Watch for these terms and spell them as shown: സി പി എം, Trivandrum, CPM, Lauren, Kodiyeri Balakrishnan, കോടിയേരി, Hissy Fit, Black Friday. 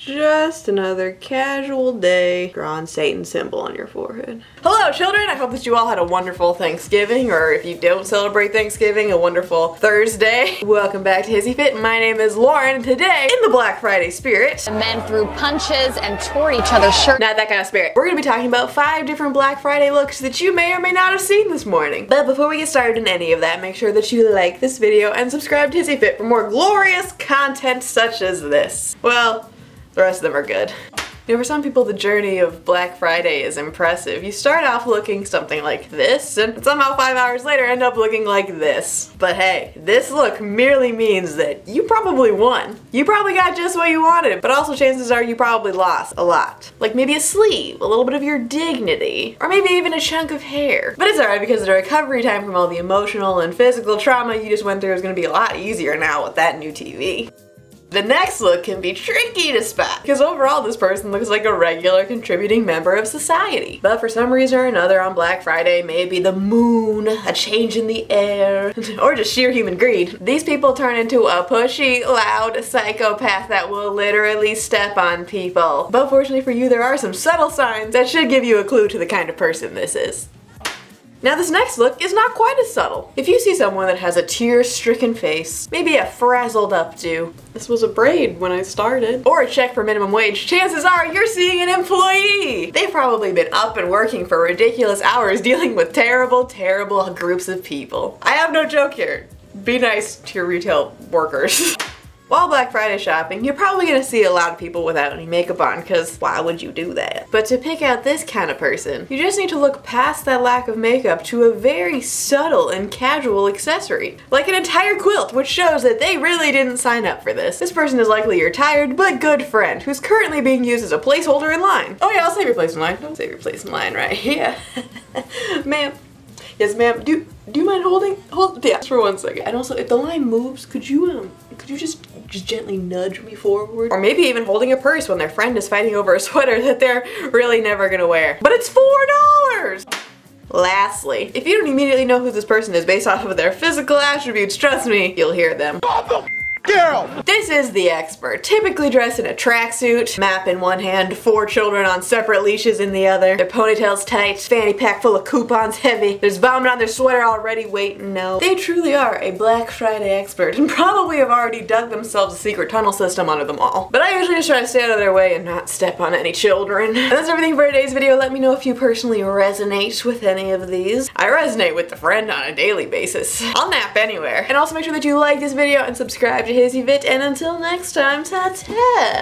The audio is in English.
just another casual day. Drawn Satan symbol on your forehead. Hello children, I hope that you all had a wonderful Thanksgiving, or if you don't celebrate Thanksgiving, a wonderful Thursday. Welcome back to Hissy Fit. My name is Lauren. Today, in the Black Friday spirit, the men threw punches and tore each other's shirts. Not that kind of spirit. We're gonna be talking about 5 different Black Friday looks that you may or may not have seen this morning. But before we get started in any of that, make sure that you like this video and subscribe to Hissy Fit for more glorious content such as this. Well, the rest of them are good. You know, for some people the journey of Black Friday is impressive. You start off looking something like this, and somehow 5 hours later end up looking like this. But hey, this look merely means that you probably won. You probably got just what you wanted, but also chances are you probably lost a lot. Like maybe a sleeve, a little bit of your dignity, or maybe even a chunk of hair. But it's alright, because the recovery time from all the emotional and physical trauma you just went through is gonna be a lot easier now with that new TV. The next look can be tricky to spot, because overall this person looks like a regular contributing member of society. But for some reason or another on Black Friday, maybe the moon, a change in the air, or just sheer human greed, these people turn into a pushy, loud psychopath that will literally step on people. But fortunately for you, there are some subtle signs that should give you a clue to the kind of person this is. Now this next look is not quite as subtle. If you see someone that has a tear-stricken face, maybe a frazzled updo, this was a braid when I started, or a check for minimum wage, chances are you're seeing an employee! They've probably been up and working for ridiculous hours dealing with terrible, terrible groups of people. I have no joke here. Be nice to your retail workers. While Black Friday shopping, you're probably gonna see a lot of people without any makeup on, because why would you do that? But to pick out this kind of person, you just need to look past that lack of makeup to a very subtle and casual accessory, like an entire quilt, which shows that they really didn't sign up for this. This person is likely your tired but good friend, who's currently being used as a placeholder in line. Oh yeah, I'll save your place in line. Don't save your place in line, right? Yeah. Ma'am. Yes, ma'am. Do you mind hold yeah, for 1 second. And also, if the line moves, could you just gently nudge me forward? Or maybe even holding a purse when their friend is fighting over a sweater that they're really never gonna wear. But it's $4! Lastly, if you don't immediately know who this person is based off of their physical attributes, trust me, you'll hear them. Girl. This is the expert, typically dressed in a tracksuit, map in one hand, 4 children on separate leashes in the other, their ponytails tight, fanny pack full of coupons heavy, there's vomit on their sweater already, wait, no. They truly are a Black Friday expert, and probably have already dug themselves a secret tunnel system under them all. But I usually just try to stay out of their way and not step on any children. And that's everything for today's video. Let me know if you personally resonate with any of these. I resonate with the friend on a daily basis. I'll nap anywhere. And also make sure that you like this video and subscribe to Hissy Fit, and until next time, ta-ta!